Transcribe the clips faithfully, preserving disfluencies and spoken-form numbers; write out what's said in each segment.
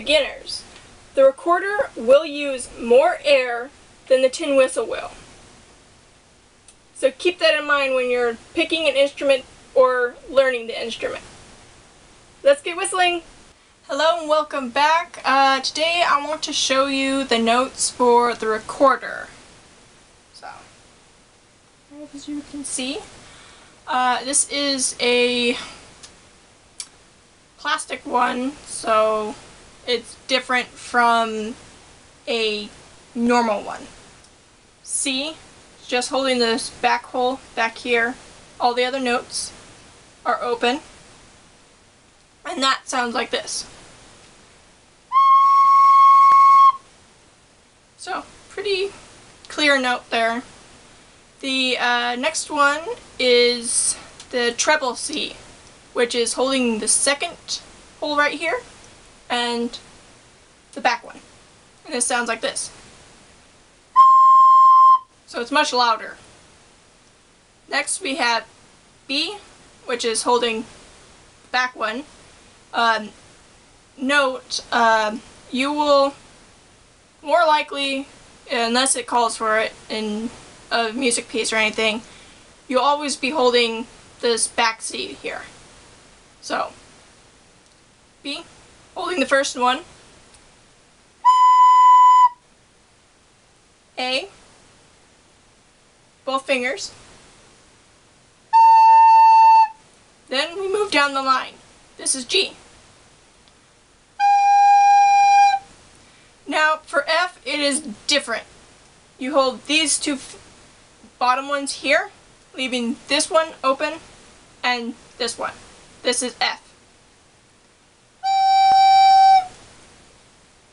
beginners. The recorder will use more air than the tin whistle will. So keep that in mind when you're picking an instrument or learning the instrument. Let's get whistling! Hello and welcome back. Uh, today I want to show you the notes for the recorder. So, as you can see, uh, this is a plastic one, so it's different from a normal one. See, just holding this back hole back here, all the other notes are open, and that sounds like this. So, pretty clear note there. The uh, next one is the treble C, which is holding the second hole right here and the back one. And this sounds like this. So it's much louder. Next we have B, which is holding the back one. Um, note, um, you will more likely, unless it calls for it in a music piece or anything, you'll always be holding this back C here. So, B, holding the first one, A, both fingers, then we move down the line. This is G. Now for F, it is different. You hold these two bottom ones here, leaving this one open and this one. This is F.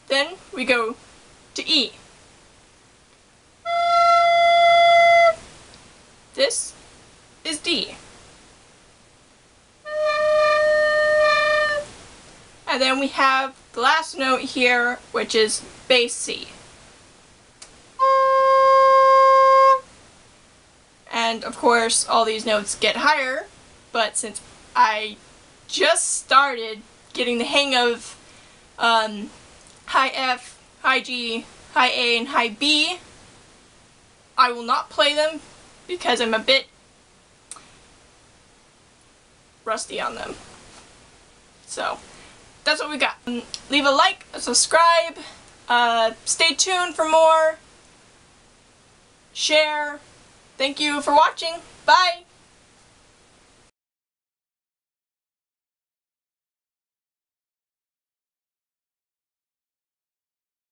Then we go to E. This is D. And then we have the last note here, which is bass C. And of course, all these notes get higher, but since I just started getting the hang of um, high F, high G, high A, and high B, I will not play them because I'm a bit rusty on them. So that's what we got. Um, leave a like, a subscribe, uh, stay tuned for more, share. Thank you for watching. Bye!